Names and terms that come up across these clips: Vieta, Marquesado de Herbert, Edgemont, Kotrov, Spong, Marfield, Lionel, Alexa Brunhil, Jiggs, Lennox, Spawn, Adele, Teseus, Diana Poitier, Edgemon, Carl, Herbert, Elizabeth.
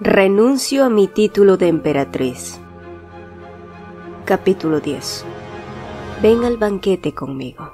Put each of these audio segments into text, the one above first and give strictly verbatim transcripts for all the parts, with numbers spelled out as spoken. Renuncio a mi título de emperatriz. Capítulo diez. Ven al banquete conmigo.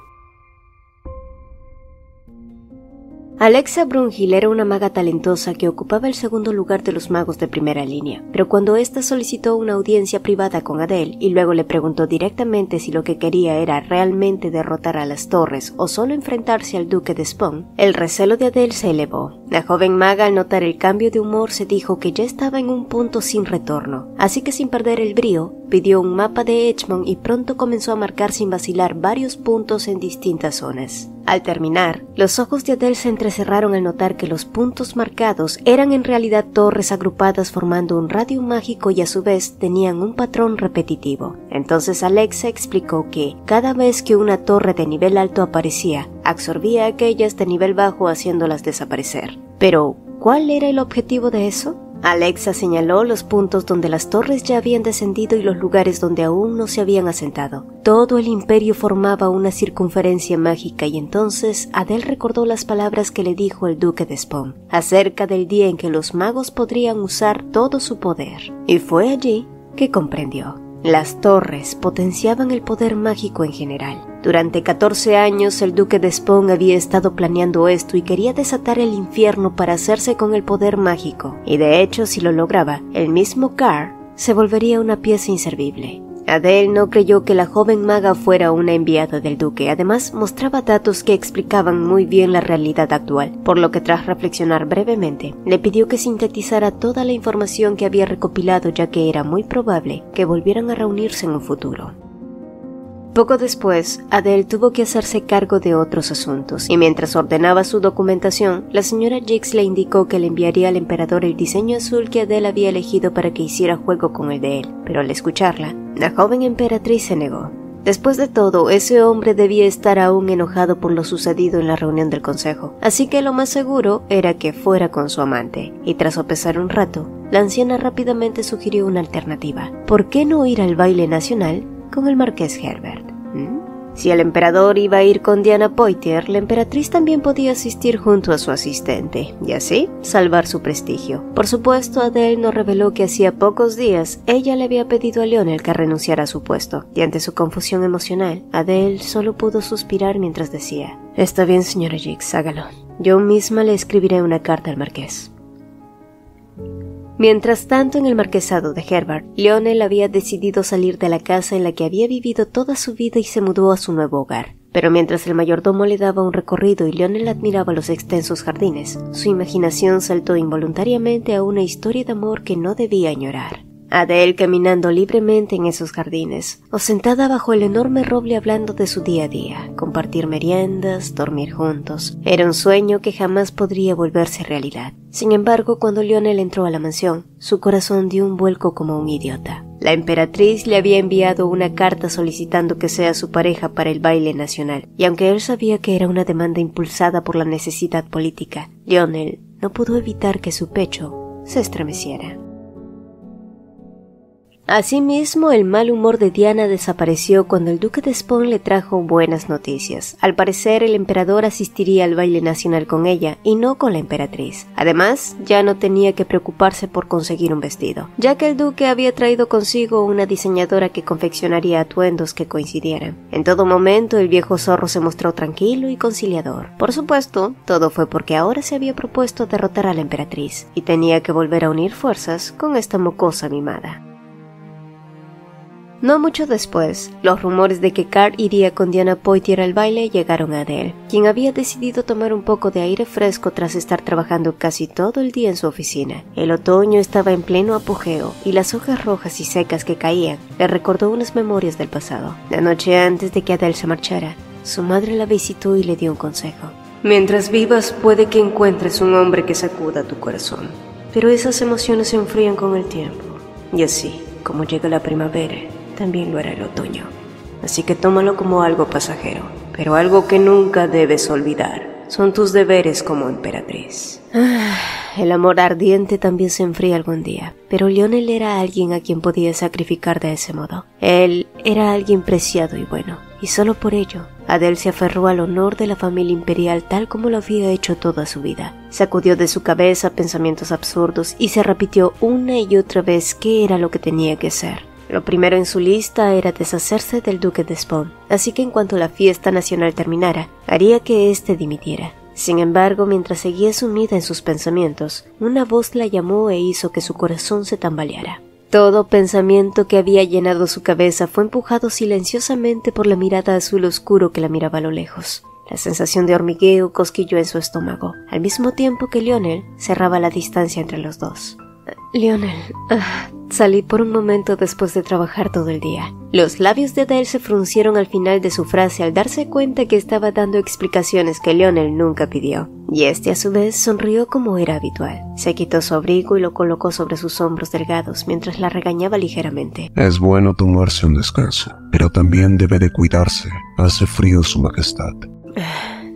Alexa Brunhil era una maga talentosa que ocupaba el segundo lugar de los magos de primera línea, pero cuando ésta solicitó una audiencia privada con Adele y luego le preguntó directamente si lo que quería era realmente derrotar a las torres o solo enfrentarse al duque de Spong, el recelo de Adele se elevó. La joven maga, al notar el cambio de humor, se dijo que ya estaba en un punto sin retorno, así que sin perder el brío, pidió un mapa de Edgemont y pronto comenzó a marcar sin vacilar varios puntos en distintas zonas. Al terminar, los ojos de Adele se entrecerraron al notar que los puntos marcados eran en realidad torres agrupadas formando un radio mágico y a su vez tenían un patrón repetitivo. Entonces Alexa explicó que cada vez que una torre de nivel alto aparecía, absorbía aquellas de nivel bajo haciéndolas desaparecer. Pero, ¿cuál era el objetivo de eso? Alexa señaló los puntos donde las torres ya habían descendido y los lugares donde aún no se habían asentado. Todo el imperio formaba una circunferencia mágica y entonces Adele recordó las palabras que le dijo el duque de Spong acerca del día en que los magos podrían usar todo su poder. Y fue allí que comprendió. Las torres potenciaban el poder mágico en general. Durante catorce años el duque de Spong había estado planeando esto y quería desatar el infierno para hacerse con el poder mágico, y de hecho si lo lograba, el mismo Carl se volvería una pieza inservible. Adele no creyó que la joven maga fuera una enviada del duque, además mostraba datos que explicaban muy bien la realidad actual, por lo que tras reflexionar brevemente, le pidió que sintetizara toda la información que había recopilado ya que era muy probable que volvieran a reunirse en un futuro. Poco después, Adele tuvo que hacerse cargo de otros asuntos, y mientras ordenaba su documentación, la señora Jiggs le indicó que le enviaría al emperador el diseño azul que Adele había elegido para que hiciera juego con el de él, pero al escucharla, la joven emperatriz se negó. Después de todo, ese hombre debía estar aún enojado por lo sucedido en la reunión del consejo, así que lo más seguro era que fuera con su amante, y tras sopesar un rato, la anciana rápidamente sugirió una alternativa. ¿Por qué no ir al baile nacional con el marqués Herbert? ¿Mm? Si el emperador iba a ir con Diana Poitier, la emperatriz también podía asistir junto a su asistente, y así salvar su prestigio. Por supuesto, Adele nos reveló que hacía pocos días ella le había pedido a Lionel que renunciara a su puesto, y ante su confusión emocional, Adele solo pudo suspirar mientras decía: «Está bien, señora Jiggs, hágalo. Yo misma le escribiré una carta al marqués». Mientras tanto, en el marquesado de Herbert, Lionel había decidido salir de la casa en la que había vivido toda su vida y se mudó a su nuevo hogar. Pero mientras el mayordomo le daba un recorrido y Lionel admiraba los extensos jardines, su imaginación saltó involuntariamente a una historia de amor que no debía añorar. Adele caminando libremente en esos jardines, o sentada bajo el enorme roble hablando de su día a día, compartir meriendas, dormir juntos, era un sueño que jamás podría volverse realidad. Sin embargo, cuando Lionel entró a la mansión, su corazón dio un vuelco como un idiota. La emperatriz le había enviado una carta solicitando que sea su pareja para el baile nacional, y aunque él sabía que era una demanda impulsada por la necesidad política, Lionel no pudo evitar que su pecho se estremeciera. Asimismo, el mal humor de Diana desapareció cuando el duque de Spong le trajo buenas noticias. Al parecer, el emperador asistiría al baile nacional con ella y no con la emperatriz. Además, ya no tenía que preocuparse por conseguir un vestido, ya que el duque había traído consigo una diseñadora que confeccionaría atuendos que coincidieran. En todo momento, el viejo zorro se mostró tranquilo y conciliador. Por supuesto, todo fue porque ahora se había propuesto derrotar a la emperatriz y tenía que volver a unir fuerzas con esta mocosa mimada. No mucho después, los rumores de que Carl iría con Diana Poitier al baile llegaron a Adele, quien había decidido tomar un poco de aire fresco tras estar trabajando casi todo el día en su oficina. El otoño estaba en pleno apogeo y las hojas rojas y secas que caían le recordó unas memorias del pasado. La noche antes de que Adele se marchara, su madre la visitó y le dio un consejo. Mientras vivas puede que encuentres un hombre que sacuda tu corazón, pero esas emociones se enfrían con el tiempo, y así, como llega la primavera, también lo hará el otoño. Así que tómalo como algo pasajero, pero algo que nunca debes olvidar. Son tus deberes como emperatriz. Ah, el amor ardiente también se enfría algún día, pero Lionel era alguien a quien podía sacrificar de ese modo. Él era alguien preciado y bueno, y solo por ello, Adele se aferró al honor de la familia imperial tal como lo había hecho toda su vida. Sacudió de su cabeza pensamientos absurdos y se repitió una y otra vez qué era lo que tenía que hacer. Lo primero en su lista era deshacerse del duque de Spawn, así que en cuanto la fiesta nacional terminara, haría que éste dimitiera. Sin embargo, mientras seguía sumida en sus pensamientos, una voz la llamó e hizo que su corazón se tambaleara. Todo pensamiento que había llenado su cabeza fue empujado silenciosamente por la mirada azul oscuro que la miraba a lo lejos. La sensación de hormigueo cosquilló en su estómago, al mismo tiempo que Lionel cerraba la distancia entre los dos. Lionel, ah, salí por un momento después de trabajar todo el día. Los labios de Adele se fruncieron al final de su frase al darse cuenta que estaba dando explicaciones que Lionel nunca pidió, y este a su vez sonrió como era habitual. Se quitó su abrigo y lo colocó sobre sus hombros delgados mientras la regañaba ligeramente. Es bueno tomarse un descanso, pero también debe de cuidarse. Hace frío, su majestad.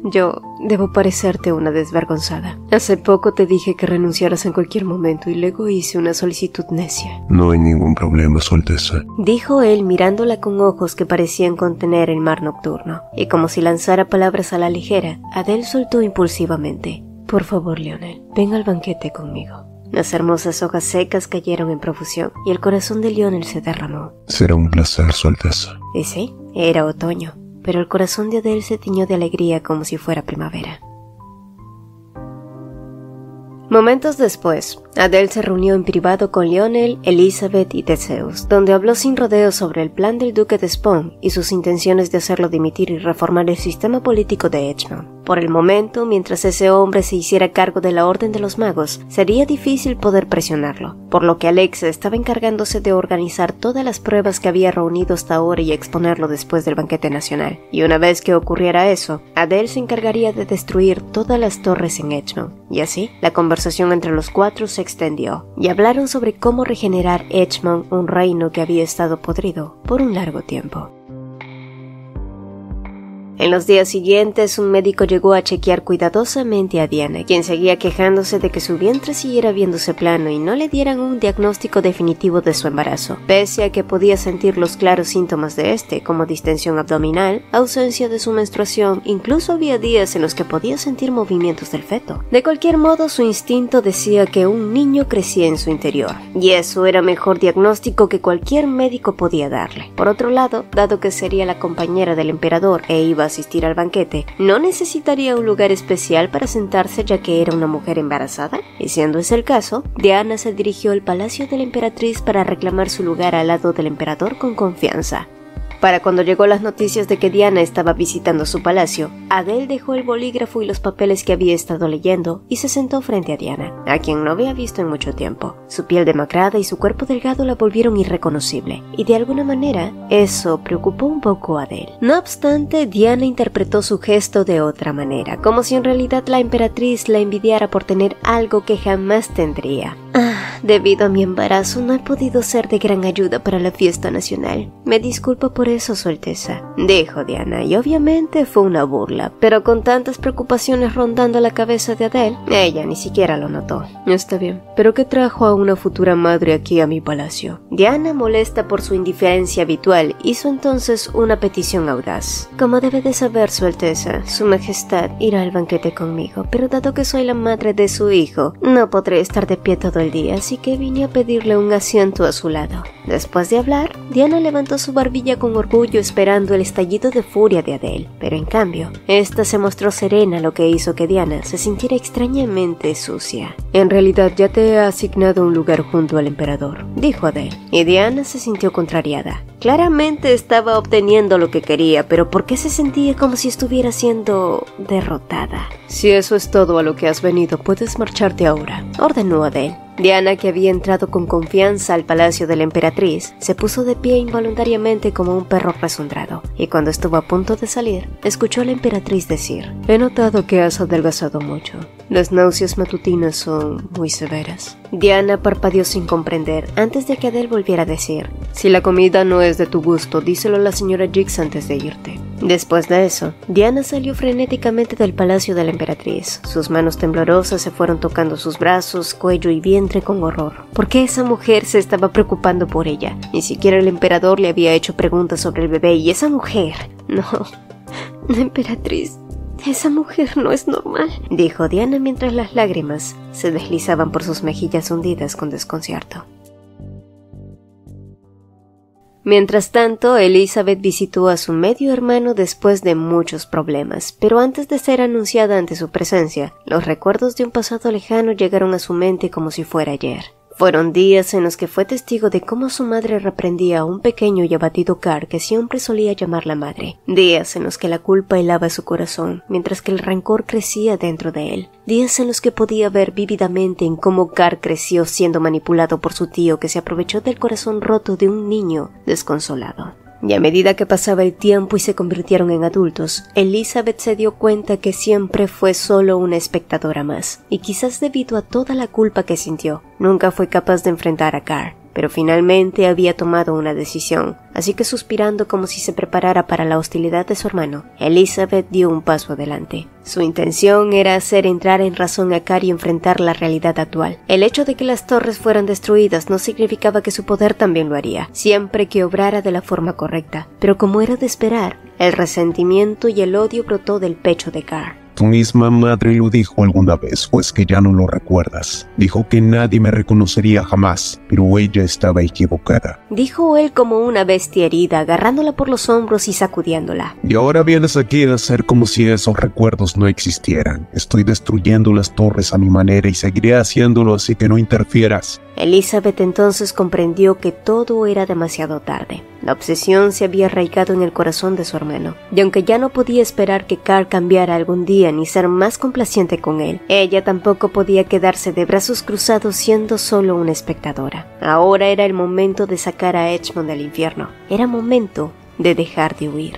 Yo debo parecerte una desvergonzada. Hace poco te dije que renunciaras en cualquier momento y luego hice una solicitud necia. No hay ningún problema, Su Alteza, dijo él mirándola con ojos que parecían contener el mar nocturno. Y como si lanzara palabras a la ligera, Adele soltó impulsivamente. Por favor, Lionel, ven al banquete conmigo. Las hermosas hojas secas cayeron en profusión y el corazón de Lionel se derramó. Será un placer, Su Alteza. Y sí, era otoño, pero el corazón de Adele se tiñó de alegría como si fuera primavera. Momentos después, Adele se reunió en privado con Lionel, Elizabeth y Teseus, donde habló sin rodeos sobre el plan del duque de Spong y sus intenciones de hacerlo dimitir y reformar el sistema político de Edgemon. Por el momento, mientras ese hombre se hiciera cargo de la Orden de los Magos, sería difícil poder presionarlo, por lo que Alexa estaba encargándose de organizar todas las pruebas que había reunido hasta ahora y exponerlo después del banquete nacional. Y una vez que ocurriera eso, Adele se encargaría de destruir todas las torres en Edgemon. Y así, la conversación entre los cuatro se extendió, y hablaron sobre cómo regenerar Edgemon, un reino que había estado podrido por un largo tiempo. En los días siguientes, un médico llegó a chequear cuidadosamente a Diana, quien seguía quejándose de que su vientre siguiera viéndose plano y no le dieran un diagnóstico definitivo de su embarazo, pese a que podía sentir los claros síntomas de este, como distensión abdominal, ausencia de su menstruación, incluso había días en los que podía sentir movimientos del feto. De cualquier modo, su instinto decía que un niño crecía en su interior, y eso era mejor diagnóstico que cualquier médico podía darle. Por otro lado, dado que sería la compañera del emperador e iba a asistir al banquete, ¿no necesitaría un lugar especial para sentarse ya que era una mujer embarazada? Y siendo ese el caso, Diana se dirigió al palacio de la emperatriz para reclamar su lugar al lado del emperador con confianza. Para cuando llegó las noticias de que Diana estaba visitando su palacio, Adele dejó el bolígrafo y los papeles que había estado leyendo y se sentó frente a Diana, a quien no había visto en mucho tiempo. Su piel demacrada y su cuerpo delgado la volvieron irreconocible, y de alguna manera eso preocupó un poco a Adele. No obstante, Diana interpretó su gesto de otra manera, como si en realidad la emperatriz la envidiara por tener algo que jamás tendría. Ah, debido a mi embarazo no he podido ser de gran ayuda para la fiesta nacional. Me disculpo por eso, Su Alteza, dijo Diana, y obviamente fue una burla, pero con tantas preocupaciones rondando la cabeza de Adele, ella ni siquiera lo notó. Está bien, pero ¿qué trajo a una futura madre aquí a mi palacio? Diana, molesta por su indiferencia habitual, hizo entonces una petición audaz. Como debe de saber, Su Alteza, Su Majestad irá al banquete conmigo, pero dado que soy la madre de su hijo, no podré estar de pie todo el día, así que vine a pedirle un asiento a su lado. Después de hablar, Diana levantó su barbilla con orgullo esperando el estallido de furia de Adele, pero en cambio, esta se mostró serena, lo que hizo que Diana se sintiera extrañamente sucia. En realidad ya te he asignado un lugar junto al emperador, dijo Adele, y Diana se sintió contrariada. Claramente estaba obteniendo lo que quería, pero ¿por qué se sentía como si estuviera siendo derrotada? Si eso es todo a lo que has venido, puedes marcharte ahora, ordenó Adele. Diana, que había entrado con confianza al palacio de la emperatriz, se puso de pie involuntariamente como un perro resondrado, y cuando estuvo a punto de salir, escuchó a la emperatriz decir: he notado que has adelgazado mucho. Las náuseas matutinas son muy severas. Diana parpadeó sin comprender antes de que Adele volviera a decir: si la comida no es de tu gusto, díselo a la señora Jiggs antes de irte. Después de eso, Diana salió frenéticamente del palacio de la emperatriz. Sus manos temblorosas se fueron tocando sus brazos, cuello y vientre con horror. ¿Por qué esa mujer se estaba preocupando por ella? Ni siquiera el emperador le había hecho preguntas sobre el bebé y esa mujer... No, la emperatriz... Esa mujer no es normal, dijo Diana mientras las lágrimas se deslizaban por sus mejillas hundidas con desconcierto. Mientras tanto, Elizabeth visitó a su medio hermano después de muchos problemas, pero antes de ser anunciada ante su presencia, los recuerdos de un pasado lejano llegaron a su mente como si fuera ayer. Fueron días en los que fue testigo de cómo su madre reprendía a un pequeño y abatido Carl que siempre solía llamarla madre. Días en los que la culpa helaba su corazón, mientras que el rencor crecía dentro de él. Días en los que podía ver vívidamente en cómo Carl creció siendo manipulado por su tío que se aprovechó del corazón roto de un niño desconsolado. Y a medida que pasaba el tiempo y se convirtieron en adultos, Elizabeth se dio cuenta que siempre fue solo una espectadora más, y quizás debido a toda la culpa que sintió, nunca fue capaz de enfrentar a Carl, pero finalmente había tomado una decisión, así que suspirando como si se preparara para la hostilidad de su hermano, Elizabeth dio un paso adelante. Su intención era hacer entrar en razón a Carl y enfrentar la realidad actual. El hecho de que las torres fueran destruidas no significaba que su poder también lo haría, siempre que obrara de la forma correcta. Pero como era de esperar, el resentimiento y el odio brotó del pecho de Carl. Tu misma madre lo dijo alguna vez, pues que ya no lo recuerdas. Dijo que nadie me reconocería jamás, pero ella estaba equivocada. Dijo él como una bestia herida, agarrándola por los hombros y sacudiéndola. Y ahora vienes aquí a hacer como si esos recuerdos no existieran. Estoy destruyendo las torres a mi manera y seguiré haciéndolo, así que no interfieras. Elizabeth entonces comprendió que todo era demasiado tarde. La obsesión se había arraigado en el corazón de su hermano, y aunque ya no podía esperar que Carl cambiara algún día ni ser más complaciente con él, ella tampoco podía quedarse de brazos cruzados siendo solo una espectadora. Ahora era el momento de sacar a Edgemon del infierno. Era momento de dejar de huir.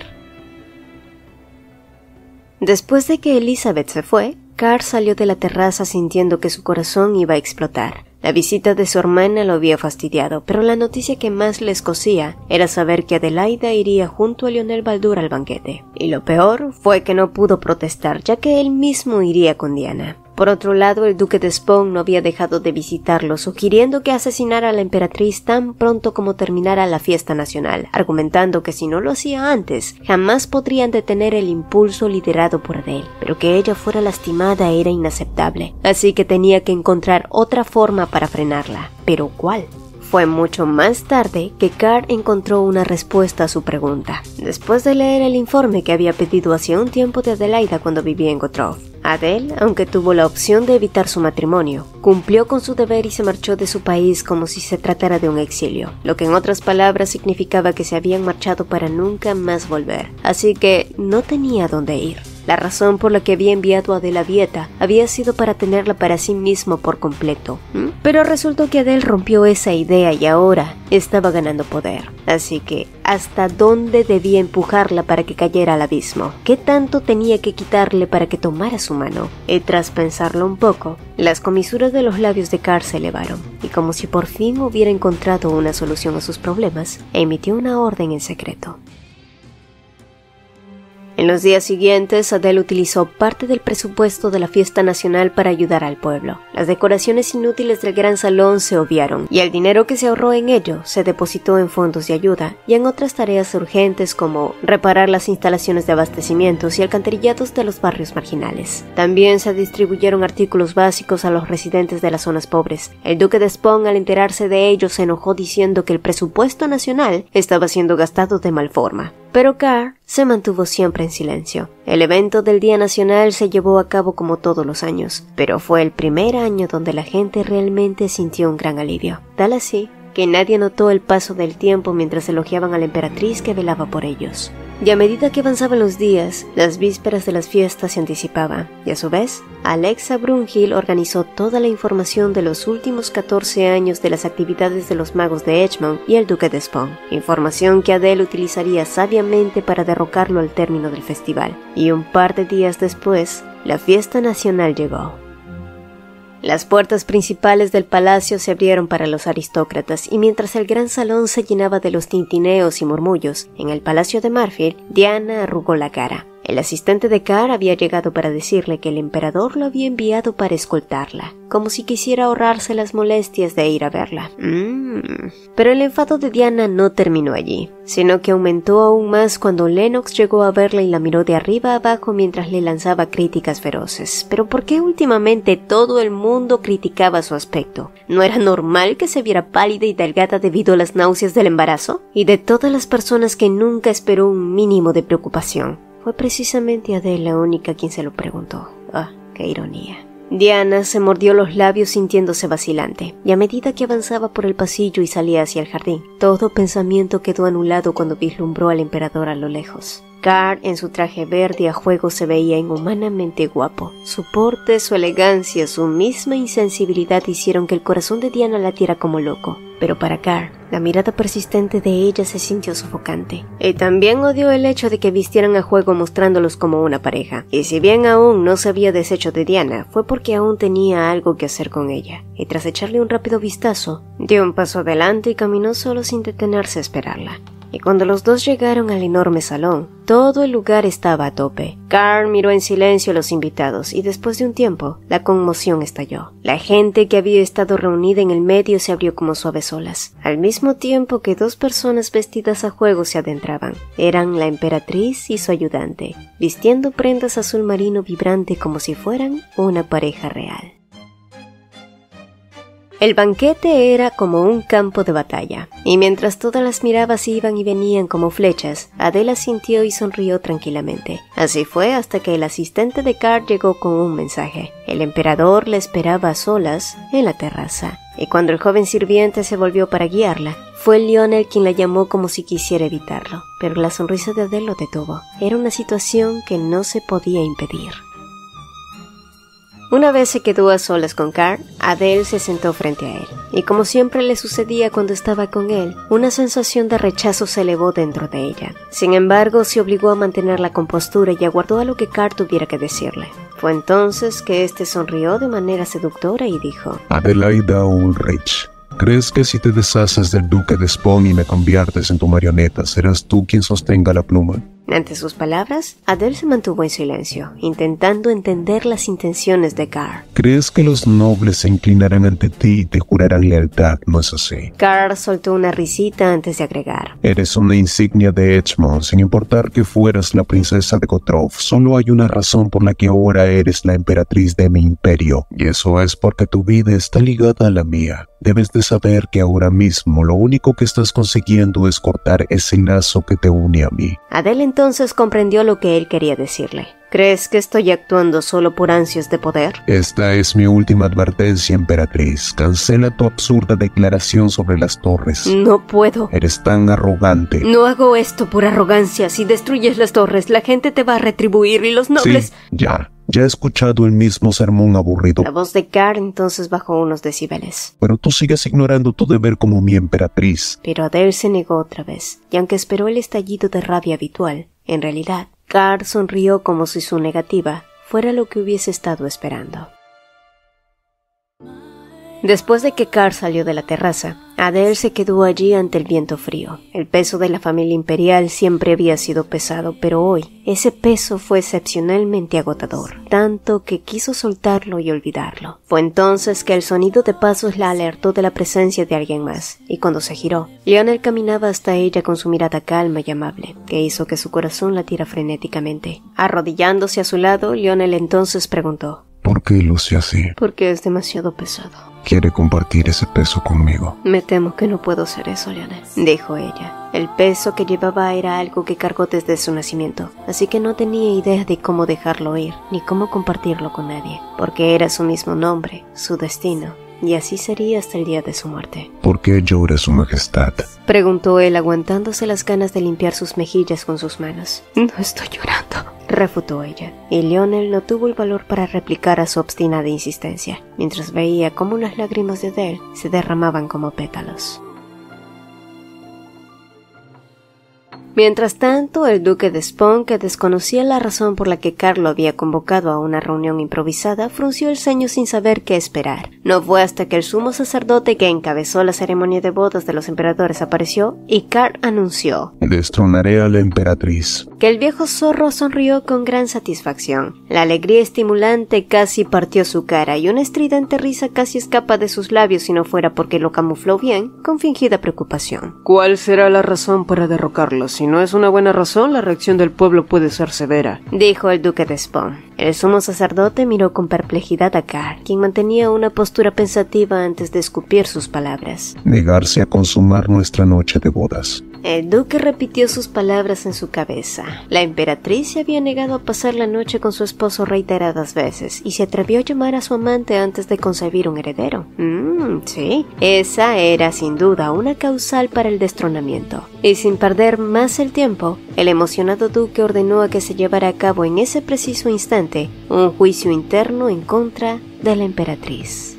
Después de que Elizabeth se fue, Carl salió de la terraza sintiendo que su corazón iba a explotar. La visita de su hermana lo había fastidiado, pero la noticia que más le escocía era saber que Adelaida iría junto a Lionel Baldur al banquete. Y lo peor fue que no pudo protestar, ya que él mismo iría con Diana. Por otro lado, el duque de Spong no había dejado de visitarlo, sugiriendo que asesinara a la emperatriz tan pronto como terminara la fiesta nacional, argumentando que si no lo hacía antes, jamás podrían detener el impulso liderado por Adele, pero que ella fuera lastimada era inaceptable, así que tenía que encontrar otra forma para frenarla. ¿Pero cuál? Fue mucho más tarde que Carl encontró una respuesta a su pregunta, después de leer el informe que había pedido hacía un tiempo de Adelaida cuando vivía en Kotrov. Adele, aunque tuvo la opción de evitar su matrimonio, cumplió con su deber y se marchó de su país como si se tratara de un exilio, lo que en otras palabras significaba que se habían marchado para nunca más volver, así que no tenía dónde ir. La razón por la que había enviado a Adele a Vieta había sido para tenerla para sí mismo por completo, ¿Mm? pero resultó que Adele rompió esa idea y ahora estaba ganando poder. Así que, ¿hasta dónde debía empujarla para que cayera al abismo? ¿Qué tanto tenía que quitarle para que tomara su mano? Y tras pensarlo un poco, las comisuras de los labios de Carl se elevaron, y como si por fin hubiera encontrado una solución a sus problemas, emitió una orden en secreto. En los días siguientes, Adele utilizó parte del presupuesto de la fiesta nacional para ayudar al pueblo. Las decoraciones inútiles del gran salón se obviaron, y el dinero que se ahorró en ello se depositó en fondos de ayuda y en otras tareas urgentes como reparar las instalaciones de abastecimientos y alcantarillados de los barrios marginales. También se distribuyeron artículos básicos a los residentes de las zonas pobres. El duque de Spong, al enterarse de ello, se enojó diciendo que el presupuesto nacional estaba siendo gastado de mal forma. Pero Carl se mantuvo siempre en silencio. El evento del Día Nacional se llevó a cabo como todos los años, pero fue el primer año donde la gente realmente sintió un gran alivio, tal así que nadie notó el paso del tiempo mientras elogiaban a la emperatriz que velaba por ellos. Y a medida que avanzaban los días, las vísperas de las fiestas se anticipaban, y a su vez, Alexa Brunhil organizó toda la información de los últimos catorce años de las actividades de los magos de Edgemont y el duque de Spawn, información que Adele utilizaría sabiamente para derrocarlo al término del festival, y un par de días después, la fiesta nacional llegó. Las puertas principales del palacio se abrieron para los aristócratas, y mientras el gran salón se llenaba de los tintineos y murmullos, en el palacio de Marfield, Diana arrugó la cara. El asistente de Carl había llegado para decirle que el emperador lo había enviado para escoltarla, como si quisiera ahorrarse las molestias de ir a verla. Mm. Pero el enfado de Diana no terminó allí, sino que aumentó aún más cuando Lennox llegó a verla y la miró de arriba abajo mientras le lanzaba críticas feroces. ¿Pero por qué últimamente todo el mundo criticaba su aspecto? ¿No era normal que se viera pálida y delgada debido a las náuseas del embarazo? Y de todas las personas que nunca esperó un mínimo de preocupación, fue precisamente Adele la única quien se lo preguntó. Ah, qué ironía. Diana se mordió los labios sintiéndose vacilante, y a medida que avanzaba por el pasillo y salía hacia el jardín, todo pensamiento quedó anulado cuando vislumbró al emperador a lo lejos. Carl, en su traje verde a juego, se veía inhumanamente guapo. Su porte, su elegancia, su misma insensibilidad hicieron que el corazón de Diana latiera como loco. Pero para Carl, la mirada persistente de ella se sintió sofocante. Y también odió el hecho de que vistieran a juego mostrándolos como una pareja. Y si bien aún no se había deshecho de Diana, fue porque aún tenía algo que hacer con ella. Y tras echarle un rápido vistazo, dio un paso adelante y caminó solo sin detenerse a esperarla. Y cuando los dos llegaron al enorme salón, todo el lugar estaba a tope. Carl miró en silencio a los invitados y después de un tiempo, la conmoción estalló. La gente que había estado reunida en el medio se abrió como suaves olas, al mismo tiempo que dos personas vestidas a juego se adentraban. Eran la emperatriz y su ayudante, vistiendo prendas azul marino vibrante como si fueran una pareja real. El banquete era como un campo de batalla, y mientras todas las miradas iban y venían como flechas, Adele asintió y sonrió tranquilamente. Así fue hasta que el asistente de Carl llegó con un mensaje. El emperador la esperaba a solas en la terraza, y cuando el joven sirviente se volvió para guiarla, fue Lionel quien la llamó como si quisiera evitarlo, pero la sonrisa de Adele lo detuvo. Era una situación que no se podía impedir. Una vez se quedó a solas con Carl, Adele se sentó frente a él, y como siempre le sucedía cuando estaba con él, una sensación de rechazo se elevó dentro de ella. Sin embargo, se obligó a mantener la compostura y aguardó a lo que Carl tuviera que decirle. Fue entonces que este sonrió de manera seductora y dijo: Adelaida Ulrich, ¿crees que si te deshaces del duque de Spong y me conviertes en tu marioneta, serás tú quien sostenga la pluma? Ante sus palabras, Adele se mantuvo en silencio, intentando entender las intenciones de Carl. ¿Crees que los nobles se inclinarán ante ti y te jurarán lealtad, no es así? Carl soltó una risita antes de agregar: Eres una insignia de Edgemon, sin importar que fueras la princesa de Kotrov. Solo hay una razón por la que ahora eres la emperatriz de mi imperio, y eso es porque tu vida está ligada a la mía. Debes de saber que ahora mismo lo único que estás consiguiendo es cortar ese lazo que te une a mí. Adele entonces comprendió lo que él quería decirle. ¿Crees que estoy actuando solo por ansias de poder? Esta es mi última advertencia, emperatriz. Cancela tu absurda declaración sobre las torres. No puedo. Eres tan arrogante. No hago esto por arrogancia. Si destruyes las torres, la gente te va a retribuir y los nobles... Sí, ya. Ya he escuchado el mismo sermón aburrido. La voz de Carl entonces bajó unos decibeles. Pero tú sigues ignorando tu deber como mi emperatriz. Pero Adele se negó otra vez, y aunque esperó el estallido de rabia habitual, en realidad, Carl sonrió como si su negativa fuera lo que hubiese estado esperando. Después de que Carl salió de la terraza, Adele se quedó allí ante el viento frío. El peso de la familia imperial siempre había sido pesado, pero hoy ese peso fue excepcionalmente agotador, tanto que quiso soltarlo y olvidarlo. Fue entonces que el sonido de pasos la alertó de la presencia de alguien más, y cuando se giró, Lionel caminaba hasta ella con su mirada calma y amable, que hizo que su corazón latiera frenéticamente. Arrodillándose a su lado, Lionel entonces preguntó: ¿Por qué luce así? Porque es demasiado pesado. ¿Quiere compartir ese peso conmigo? Me temo que no puedo hacer eso, Lionel, dijo ella. El peso que llevaba era algo que cargó desde su nacimiento, así que no tenía idea de cómo dejarlo ir, ni cómo compartirlo con nadie, porque era su mismo nombre, su destino, y así sería hasta el día de su muerte. ¿Por qué llora su majestad?, preguntó él, aguantándose las ganas de limpiar sus mejillas con sus manos. No estoy llorando, refutó ella, y Lionel no tuvo el valor para replicar a su obstinada insistencia, mientras veía cómo unas lágrimas de Adele se derramaban como pétalos. Mientras tanto, el duque de Spong, que desconocía la razón por la que Carl había convocado a una reunión improvisada, frunció el ceño sin saber qué esperar. No fue hasta que el sumo sacerdote que encabezó la ceremonia de bodas de los emperadores apareció y Carl anunció: «Destronaré a la emperatriz», que el viejo zorro sonrió con gran satisfacción. La alegría estimulante casi partió su cara y una estridente risa casi escapa de sus labios si no fuera porque lo camufló bien, con fingida preocupación. «¿Cuál será la razón para derrocarlos? Si no es una buena razón, la reacción del pueblo puede ser severa», dijo el duque de Spawn. El sumo sacerdote miró con perplejidad a Carl, quien mantenía una postura pensativa antes de escupir sus palabras. «Negarse a consumar nuestra noche de bodas». El duque repitió sus palabras en su cabeza. La emperatriz se había negado a pasar la noche con su esposo reiteradas veces y se atrevió a llamar a su amante antes de concebir un heredero. Mmm, sí. Esa era sin duda una causal para el destronamiento. Y sin perder más el tiempo, el emocionado duque ordenó a que se llevara a cabo en ese preciso instante un juicio interno en contra de la emperatriz.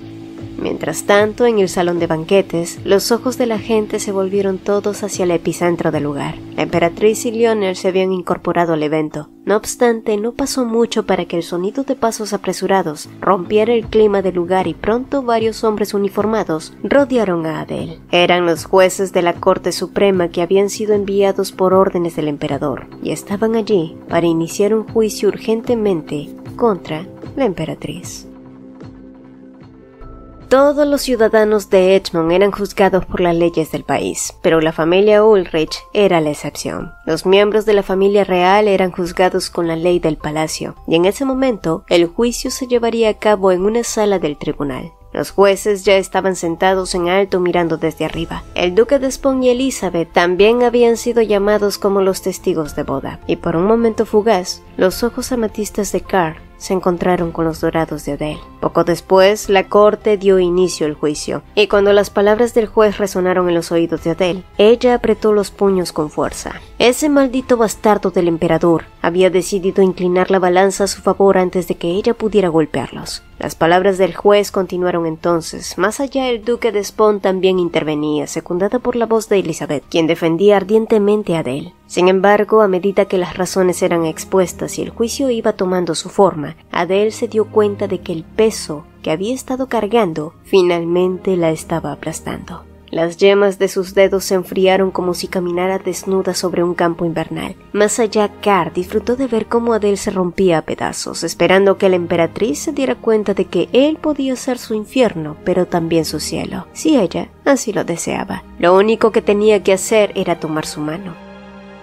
Mientras tanto, en el salón de banquetes, los ojos de la gente se volvieron todos hacia el epicentro del lugar. La emperatriz y Lionel se habían incorporado al evento. No obstante, no pasó mucho para que el sonido de pasos apresurados rompiera el clima del lugar y pronto varios hombres uniformados rodearon a Adele. Eran los jueces de la Corte Suprema que habían sido enviados por órdenes del emperador y estaban allí para iniciar un juicio urgentemente contra la emperatriz. Todos los ciudadanos de Edgemont eran juzgados por las leyes del país, pero la familia Ulrich era la excepción. Los miembros de la familia real eran juzgados con la ley del palacio, y en ese momento el juicio se llevaría a cabo en una sala del tribunal. Los jueces ya estaban sentados en alto mirando desde arriba. El duque de Spong y Elizabeth también habían sido llamados como los testigos de boda, y por un momento fugaz, los ojos amatistas de Carl se encontraron con los dorados de Adele. Poco después, la corte dio inicio al juicio, y cuando las palabras del juez resonaron en los oídos de Adele, ella apretó los puños con fuerza. Ese maldito bastardo del emperador había decidido inclinar la balanza a su favor antes de que ella pudiera golpearlos. Las palabras del juez continuaron entonces. Más allá, el duque de Spawn también intervenía, secundada por la voz de Elizabeth, quien defendía ardientemente a Adele. Sin embargo, a medida que las razones eran expuestas y el juicio iba tomando su forma, Adele se dio cuenta de que el peso que había estado cargando finalmente la estaba aplastando. Las yemas de sus dedos se enfriaron como si caminara desnuda sobre un campo invernal. Más allá, Carl disfrutó de ver cómo Adele se rompía a pedazos, esperando que la emperatriz se diera cuenta de que él podía ser su infierno, pero también su cielo, si ella así lo deseaba. Lo único que tenía que hacer era tomar su mano.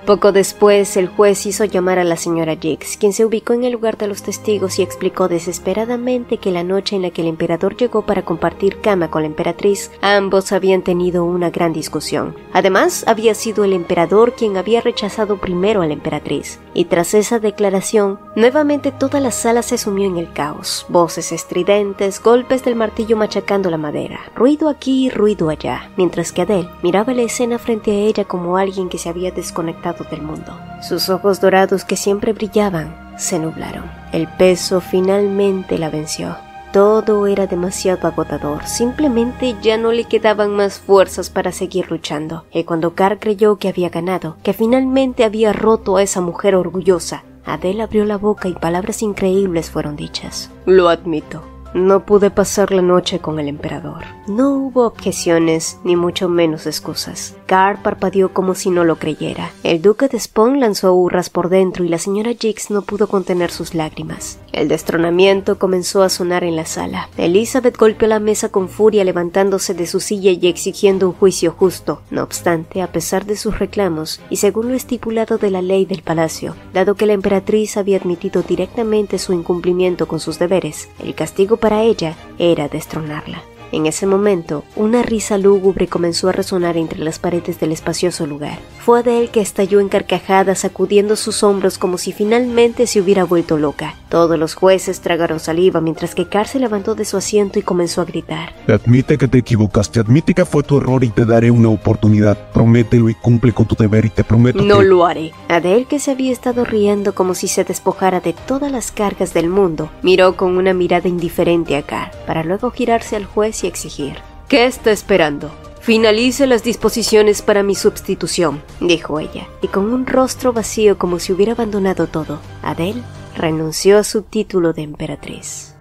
Poco después, el juez hizo llamar a la señora Jiggs, quien se ubicó en el lugar de los testigos y explicó desesperadamente que la noche en la que el emperador llegó para compartir cama con la emperatriz, ambos habían tenido una gran discusión. Además, había sido el emperador quien había rechazado primero a la emperatriz. Y tras esa declaración, nuevamente toda la sala se sumió en el caos. Voces estridentes, golpes del martillo machacando la madera, ruido aquí y ruido allá, mientras que Adele miraba la escena frente a ella como alguien que se había desconectado del mundo. Sus ojos dorados, que siempre brillaban, se nublaron. El peso finalmente la venció. Todo era demasiado agotador, simplemente ya no le quedaban más fuerzas para seguir luchando. Y cuando Carl creyó que había ganado, que finalmente había roto a esa mujer orgullosa, Adele abrió la boca y palabras increíbles fueron dichas. «Lo admito. No pude pasar la noche con el emperador». No hubo objeciones, ni mucho menos excusas. Carl parpadeó como si no lo creyera. El duque de Spawn lanzó hurras por dentro y la señora Jiggs no pudo contener sus lágrimas. El destronamiento comenzó a sonar en la sala. Elizabeth golpeó la mesa con furia, levantándose de su silla y exigiendo un juicio justo. No obstante, a pesar de sus reclamos, y según lo estipulado de la ley del palacio, dado que la emperatriz había admitido directamente su incumplimiento con sus deberes, el castigo para ella era destronarla. En ese momento, una risa lúgubre comenzó a resonar entre las paredes del espacioso lugar. Fue Adele que estalló en carcajadas, sacudiendo sus hombros como si finalmente se hubiera vuelto loca. Todos los jueces tragaron saliva, mientras que Carl se levantó de su asiento y comenzó a gritar. «Admite que te equivocaste, admite que fue tu error y te daré una oportunidad. Promételo y cumple con tu deber y te prometo no que... lo haré». Adele, que se había estado riendo como si se despojara de todas las cargas del mundo, miró con una mirada indiferente a Carl, para luego girarse al juez y exigir. «¿Qué está esperando? Finalice las disposiciones para mi sustitución, dijo ella, y con un rostro vacío como si hubiera abandonado todo, Adele renunció a su título de emperatriz.